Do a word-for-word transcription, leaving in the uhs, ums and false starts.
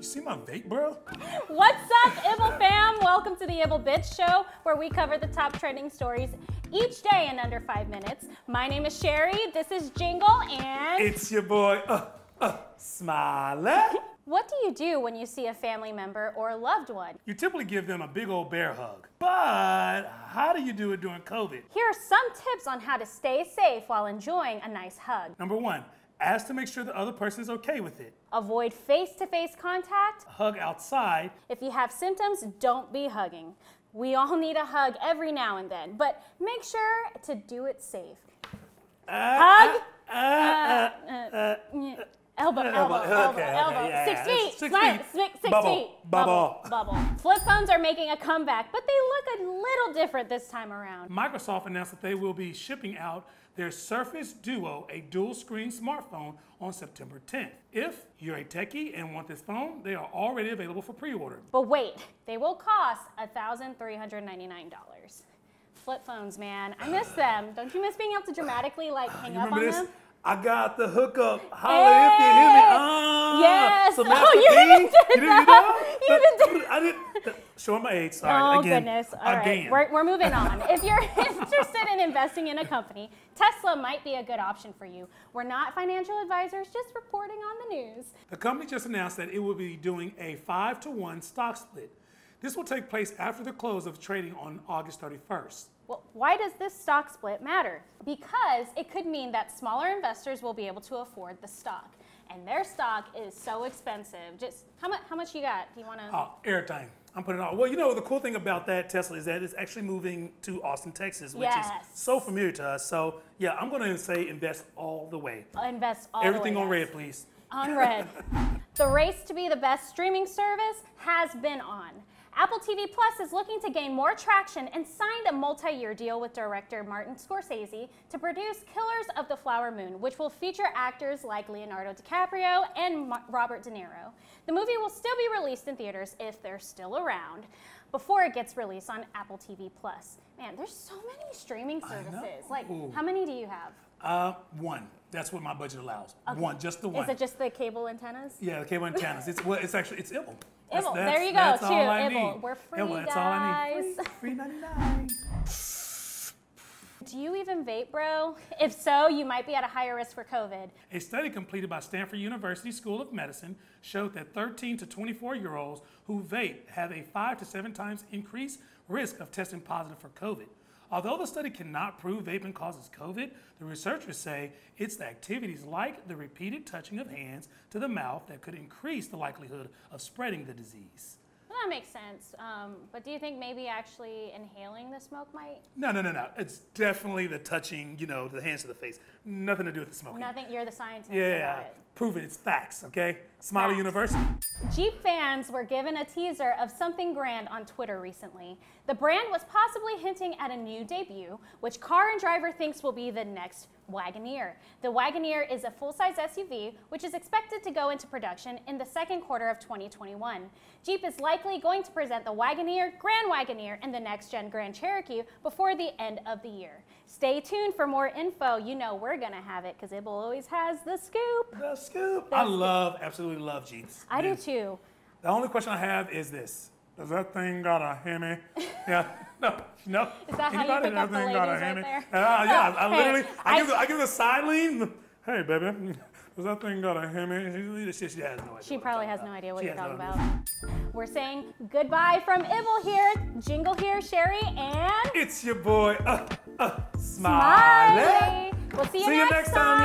You see my vape, bro? What's up, Ibble fam? Welcome to the Ibble Bitch Show, where we cover the top trending stories each day in under five minutes. My name is Sherry, this is Jingle, and... It's your boy, uh, uh, Smiley. What do you do when you see a family member or a loved one? You typically give them a big old bear hug, but how do you do it during COVID? Here are some tips on how to stay safe while enjoying a nice hug. Number one, ask to make sure the other person's okay with it. Avoid face-to-face contact. Hug outside. If you have symptoms, don't be hugging. We all need a hug every now and then, but make sure to do it safe. Uh, hug. Uh, uh, uh, uh, uh, uh, Elbow, elbow, elbow, elbow, okay, elbow. Okay, yeah, six yeah. feet, six smile, feet, six, six bubble, feet. Bubble, bubble. Flip phones are making a comeback, but they look a little different this time around. Microsoft announced that they will be shipping out their Surface Duo, a dual-screen smartphone, on September tenth. If you're a techie and want this phone, they are already available for pre-order. But wait, they will cost one thousand three hundred ninety-nine dollars. Flip phones, man. I miss them. Don't you miss being able to dramatically, like, hang up on this? them? I got the hookup. Holler yes. if you hear me. Ah, yes. So oh, you even did, you didn't that. You even did. I didn't. Showing my age. Sorry. Oh, again. Goodness. All again. Right. We're, we're moving on. If you're interested in investing in a company, Tesla might be a good option for you. We're not financial advisors, just reporting on the news. The company just announced that it will be doing a five to one stock split. This will take place after the close of trading on August thirty-first. Well, why does this stock split matter? Because it could mean that smaller investors will be able to afford the stock. And their stock is so expensive. Just how much how much you got? Do you wanna? Oh, airtime. I'm putting it on. Well, you know, the cool thing about that Tesla is that it's actually moving to Austin, Texas, which yes. is so familiar to us. So yeah, I'm gonna say invest all the way. I'll invest all Everything the way. Everything on yes. red, please. On red. The race to be the best streaming service has been on. Apple T V Plus is looking to gain more traction and signed a multi-year deal with director Martin Scorsese to produce Killers of the Flower Moon, which will feature actors like Leonardo DiCaprio and Robert De Niro. The movie will still be released in theaters, if they're still around, before it gets released on Apple T V Plus. Man, there's so many streaming services. Like, Ooh. how many do you have? Uh, one. That's what my budget allows. Okay. One, just the one. Is it just the cable antennas? Yeah, the cable antennas. It's well, it's actually it's Ibble. Ibble, there you go. Two Ibble. We're free, Ibble, that's all I need. Free, free ninety-nine. Do you even vape, bro? If so, you might be at a higher risk for COVID. A study completed by Stanford University School of Medicine showed that thirteen to twenty-four-year-olds who vape have a five to seven times increased risk of testing positive for COVID. Although the study cannot prove vaping causes COVID, the researchers say it's the activities like the repeated touching of hands to the mouth that could increase the likelihood of spreading the disease. Well, that makes sense. Um, but do you think maybe actually inhaling the smoke might? No, no, no, no. It's definitely the touching, you know, the hands to the face. Nothing to do with the smoking. Nothing. You're the scientist. Yeah, about it. Prove it. It's facts, okay? Smiley facts. University. Jeep fans were given a teaser of something grand on Twitter recently. The brand was possibly hinting at a new debut, which Car and Driver thinks will be the next Wagoneer. The Wagoneer is a full-size S U V, which is expected to go into production in the second quarter of twenty twenty-one. Jeep is likely going to present the Wagoneer, Grand Wagoneer, and the next-gen Grand Cherokee before the end of the year. Stay tuned for more info. You know we're going to have it, because Ibble always has the scoop. The scoop. The I scoop. love, absolutely love Jeeps. I Man. do too. The only question I have is this. Does that thing got a Hemi? Yeah. No. No. Is that Anybody how you pick up the ladies right there? Uh, yeah. I, I hey, literally, I, I, give the, I give the side lean. Hey, baby. Does that thing got a Hemi? She, she has no idea. She probably has no idea what you're talking about. We're saying goodbye from Ibble here, Jingle here, Sherry, and... It's your boy, uh, uh, Smiley. Smiley. We'll see you, see next, you next time. time.